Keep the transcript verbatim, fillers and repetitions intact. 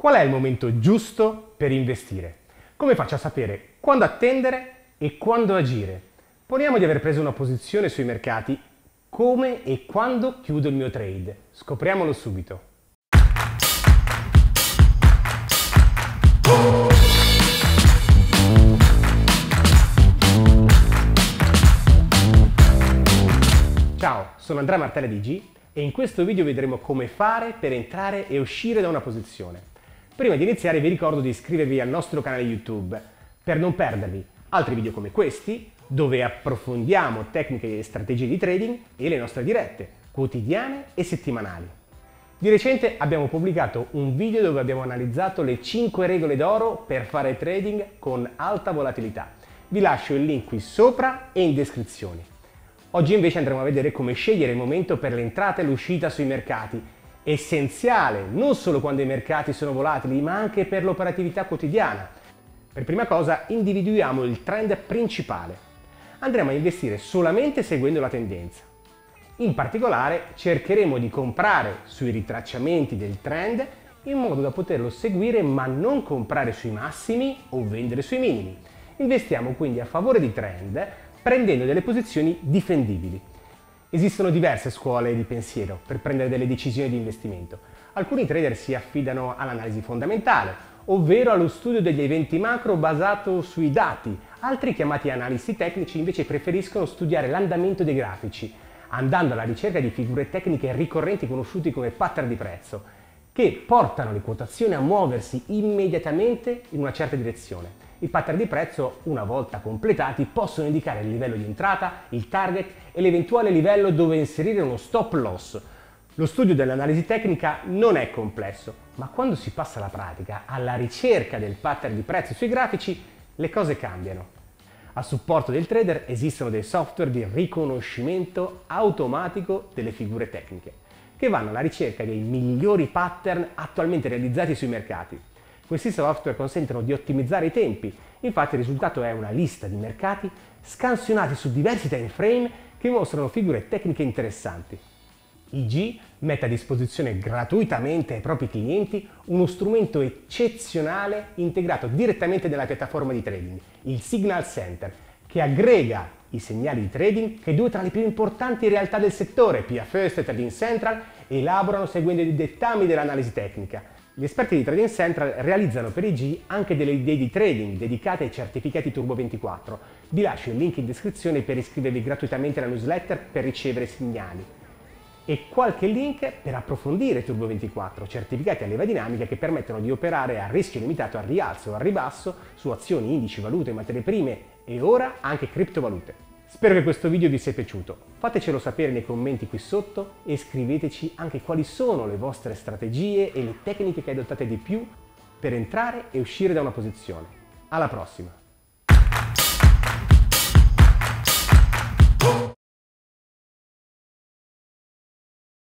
Qual è il momento giusto per investire? Come faccio a sapere quando attendere e quando agire? Poniamo di aver preso una posizione sui mercati, come e quando chiudo il mio trade? Scopriamolo subito. Ciao, sono Andrea Martelli di I G e in questo video vedremo come fare per entrare e uscire da una posizione. Prima di iniziare vi ricordo di iscrivervi al nostro canale YouTube per non perdervi altri video come questi, dove approfondiamo tecniche e strategie di trading e le nostre dirette quotidiane e settimanali. Di recente abbiamo pubblicato un video dove abbiamo analizzato le cinque regole d'oro per fare trading con alta volatilità. Vi lascio il link qui sopra e in descrizione. Oggi invece andremo a vedere come scegliere il momento per l'entrata e l'uscita sui mercati, essenziale non solo quando i mercati sono volatili ma anche per l'operatività quotidiana. Per prima cosa individuiamo il trend principale. Andremo a investire solamente seguendo la tendenza. In particolare cercheremo di comprare sui ritracciamenti del trend in modo da poterlo seguire ma non comprare sui massimi o vendere sui minimi. Investiamo quindi a favore di trend prendendo delle posizioni difendibili. Esistono diverse scuole di pensiero per prendere delle decisioni di investimento. Alcuni trader si affidano all'analisi fondamentale, ovvero allo studio degli eventi macro basato sui dati. Altri, chiamati analisti tecnici, invece preferiscono studiare l'andamento dei grafici, andando alla ricerca di figure tecniche ricorrenti conosciute come pattern di prezzo, che portano le quotazioni a muoversi immediatamente in una certa direzione. I pattern di prezzo, una volta completati, possono indicare il livello di entrata, il target e l'eventuale livello dove inserire uno stop loss. Lo studio dell'analisi tecnica non è complesso, ma quando si passa alla pratica, alla ricerca del pattern di prezzo sui grafici, le cose cambiano. A supporto del trader esistono dei software di riconoscimento automatico delle figure tecniche, che vanno alla ricerca dei migliori pattern attualmente realizzati sui mercati. Questi software consentono di ottimizzare i tempi, infatti il risultato è una lista di mercati scansionati su diversi time frame che mostrano figure tecniche interessanti. I G mette a disposizione gratuitamente ai propri clienti uno strumento eccezionale integrato direttamente nella piattaforma di trading, il Signal Centre, che aggrega i segnali di trading che due tra le più importanti realtà del settore, Pia First e Trading Central, elaborano seguendo i dettami dell'analisi tecnica. Gli esperti di Trading Central realizzano per I G anche delle idee di trading dedicate ai certificati Turbo ventiquattro. Vi lascio il link in descrizione per iscrivervi gratuitamente alla newsletter per ricevere segnali e qualche link per approfondire Turbo ventiquattro, certificati a leva dinamica che permettono di operare a rischio limitato al rialzo o al ribasso su azioni, indici, valute, materie prime e ora anche criptovalute. Spero che questo video vi sia piaciuto, fatecelo sapere nei commenti qui sotto e scriveteci anche quali sono le vostre strategie e le tecniche che adottate di più per entrare e uscire da una posizione. Alla prossima!